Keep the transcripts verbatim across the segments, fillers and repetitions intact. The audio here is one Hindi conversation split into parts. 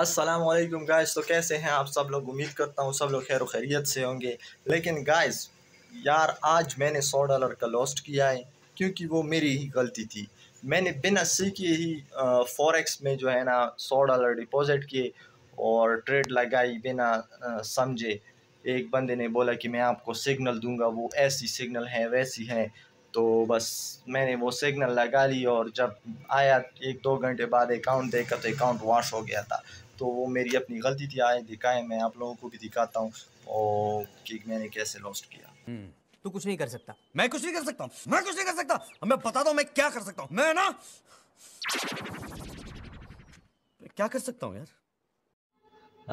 अस्सलाम वालेकुम गाइस। तो कैसे हैं आप सब लोग? उम्मीद करता हूँ सब लोग खैर खैरियत से होंगे। लेकिन गाइस यार आज मैंने सौ डॉलर का लॉस्ट किया है क्योंकि वो मेरी ही गलती थी। मैंने बिना सीखे ही फॉरेक्स में जो है ना सौ डॉलर डिपॉजिट किए और ट्रेड लगाई बिना समझे। एक बंदे ने बोला कि मैं आपको सिग्नल दूंगा, वो ऐसी सिग्नल है वैसी है, तो बस मैंने वो सिग्नल लगा ली और जब आया एक दो घंटे बाद अकाउंट देखा तो अकाउंट वॉश हो गया था। तो वो मेरी अपनी गलती थी। आए दिखाए, मैं आप लोगों को भी दिखाता हूँ और कि मैंने कैसे लॉस्ट किया। तू कुछ नहीं कर सकता, मैं कुछ नहीं कर सकता, मैं कुछ नहीं कर सकता। मैं बता दो मैं क्या कर सकता हूँ। मैं ना क्या कर सकता हूँ यार।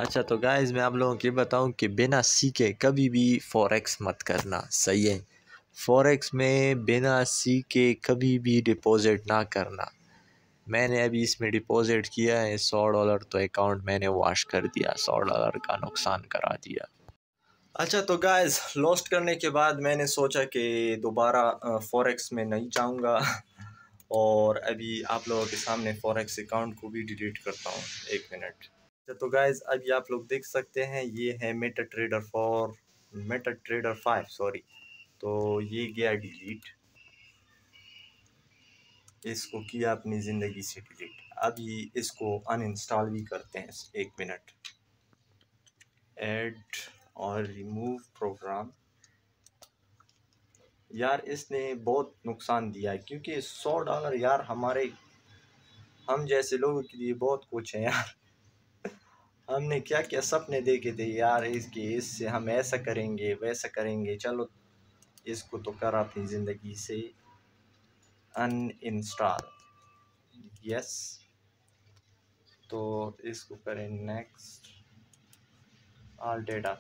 अच्छा तो गाइस मैं आप लोगों को बताऊँ कि बिना सीखे कभी भी फॉरेक्स मत करना, सही है। फॉरेक्स में बिना सीखे कभी भी डिपॉज़िट ना करना। मैंने अभी इसमें डिपॉज़िट किया है सौ डॉलर, तो अकाउंट मैंने वॉश कर दिया, सौ डॉलर का नुकसान करा दिया। अच्छा तो गाइस लॉस्ट करने के बाद मैंने सोचा कि दोबारा फॉरेक्स में नहीं जाऊंगा और अभी आप लोगों के सामने फॉरेक्स अकाउंट को भी डिलीट करता हूँ, एक मिनट। अच्छा तो गाइस अभी आप लोग देख सकते हैं ये है Meta Trader for Meta Trader five, sorry. तो ये गया डिलीट, इसको किया अपनी ज़िंदगी से डिलीट। अभी इसको अनइंस्टॉल भी करते हैं, एक मिनट। ऐड और रिमूव प्रोग्राम। यार इसने बहुत नुकसान दिया है क्योंकि सौ डॉलर यार हमारे हम जैसे लोगों के लिए बहुत कुछ है यार। हमने क्या क्या सपने देखे थे यार इसके, इससे हम ऐसा करेंगे वैसा करेंगे। चलो इसको तो कर अपनी ज़िंदगी से अनइंस्टॉल, यस। तो इसको करें नेक्स्ट, ऑल डेटा।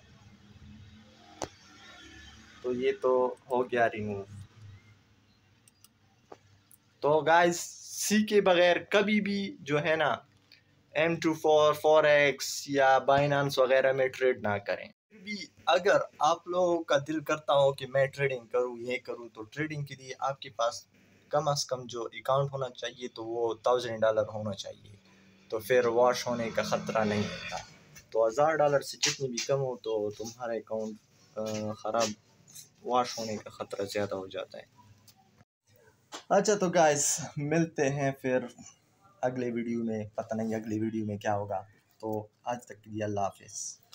तो ये तो हो गया रिमूव। तो गाइस सी के बगैर कभी भी जो है ना एम टू फोर फॉरेक्स या बाइनांस वगैरह में ट्रेड ना करें। भी अगर आप लोगों का दिल करता हो कि मैं ट्रेडिंग करूं ये करूं, तो ट्रेडिंग के लिए आपके पास कम से कम जो अकाउंट होना चाहिए तो वो थाउजेंड डॉलर होना चाहिए, तो फिर वॉश होने का ख़तरा नहीं होता। तो हज़ार डॉलर से जितनी भी कम हो तो तुम्हारा अकाउंट ख़राब वॉश होने का ख़तरा ज़्यादा हो जाता है। अच्छा तो गाइस मिलते हैं फिर अगले वीडियो में, पता नहीं अगले वीडियो में क्या होगा। तो आज तक के लिए अल्लाह हाफिज़।